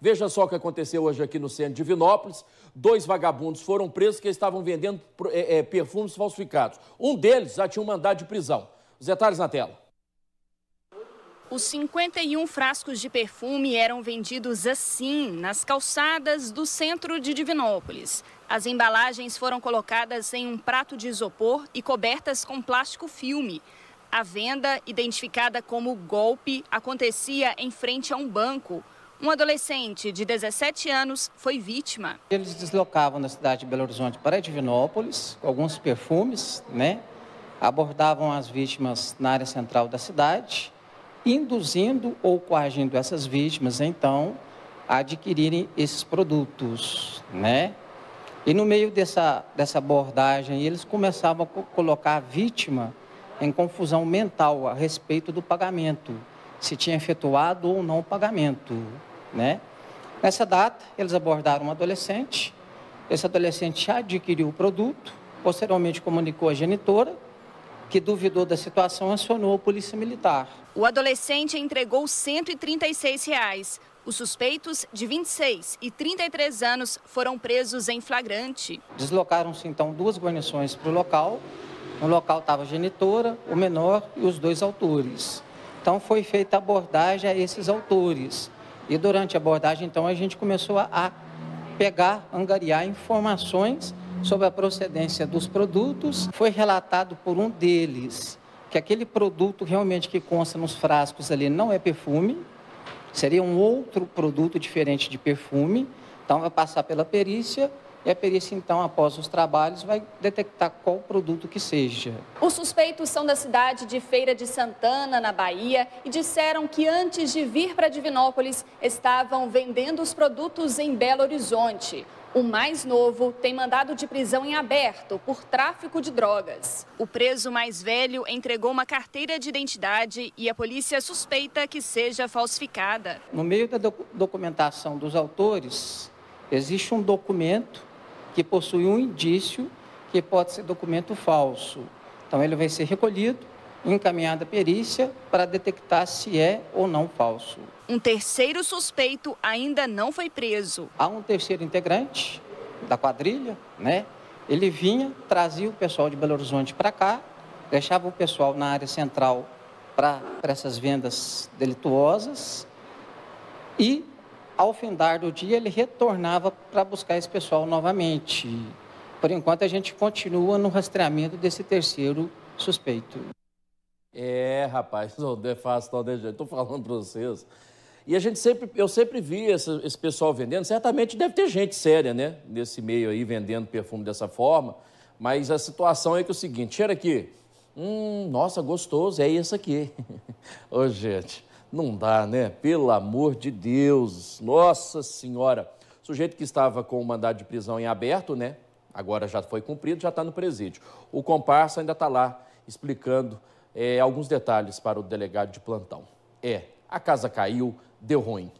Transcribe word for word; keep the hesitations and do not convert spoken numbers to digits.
Veja só o que aconteceu hoje aqui no centro de Divinópolis. Dois vagabundos foram presos que estavam vendendo é, é, perfumes falsificados. Um deles já tinha um mandado de prisão. Os detalhes na tela. Os cinquenta e um frascos de perfume eram vendidos assim, nas calçadas do centro de Divinópolis. As embalagens foram colocadas em um prato de isopor e cobertas com plástico filme. A venda, identificada como golpe, acontecia em frente a um banco. Um adolescente de dezessete anos foi vítima. Eles deslocavam da cidade de Belo Horizonte para Divinópolis, com alguns perfumes, né? Abordavam as vítimas na área central da cidade, induzindo ou coagindo essas vítimas, então, a adquirirem esses produtos, né? E no meio dessa, dessa abordagem, eles começavam a colocar a vítima em confusão mental a respeito do pagamento, se tinha efetuado ou não o pagamento, né? Nessa data, eles abordaram um adolescente, esse adolescente já adquiriu o produto, posteriormente comunicou à genitora, que duvidou da situação, acionou a polícia militar. O adolescente entregou cento e trinta e seis reais. Os suspeitos, de vinte e seis e trinta e três anos, foram presos em flagrante. Deslocaram-se, então, duas guarnições para o local. No local estava a genitora, o menor e os dois autores. Então, foi feita a abordagem a esses autores. E durante a abordagem, então, a gente começou a pegar, angariar informações sobre a procedência dos produtos. Foi relatado por um deles que aquele produto realmente que consta nos frascos ali não é perfume, seria um outro produto diferente de perfume. Então vai passar pela perícia e a perícia, então, após os trabalhos, vai detectar qual produto que seja. Os suspeitos são da cidade de Feira de Santana, na Bahia, e disseram que antes de vir para Divinópolis estavam vendendo os produtos em Belo Horizonte. O mais novo tem mandado de prisão em aberto por tráfico de drogas. O preso mais velho entregou uma carteira de identidade e a polícia suspeita que seja falsificada. No meio da doc- documentação dos autores, existe um documento que possui um indício que pode ser documento falso. Então ele vai ser recolhido, encaminhado à perícia para detectar se é ou não falso. Um terceiro suspeito ainda não foi preso. Há um terceiro integrante da quadrilha, né? Ele vinha, trazia o pessoal de Belo Horizonte para cá, deixava o pessoal na área central para essas vendas delituosas e, ao findar do dia, ele retornava para buscar esse pessoal novamente. Por enquanto, a gente continua no rastreamento desse terceiro suspeito. É, rapaz, não é fácil, não, né, gente? Estou falando para vocês. E a gente sempre, eu sempre vi esse, esse pessoal vendendo. Certamente deve ter gente séria, né, nesse meio aí, vendendo perfume dessa forma. Mas a situação é que é o seguinte, cheira aqui. Hum, nossa, gostoso, é esse aqui. Ô, gente... Não dá, né? Pelo amor de Deus. Nossa Senhora. O sujeito que estava com o mandado de prisão em aberto, né? Agora já foi cumprido, já está no presídio. O comparsa ainda está lá explicando é, alguns detalhes para o delegado de plantão. É, a casa caiu, deu ruim.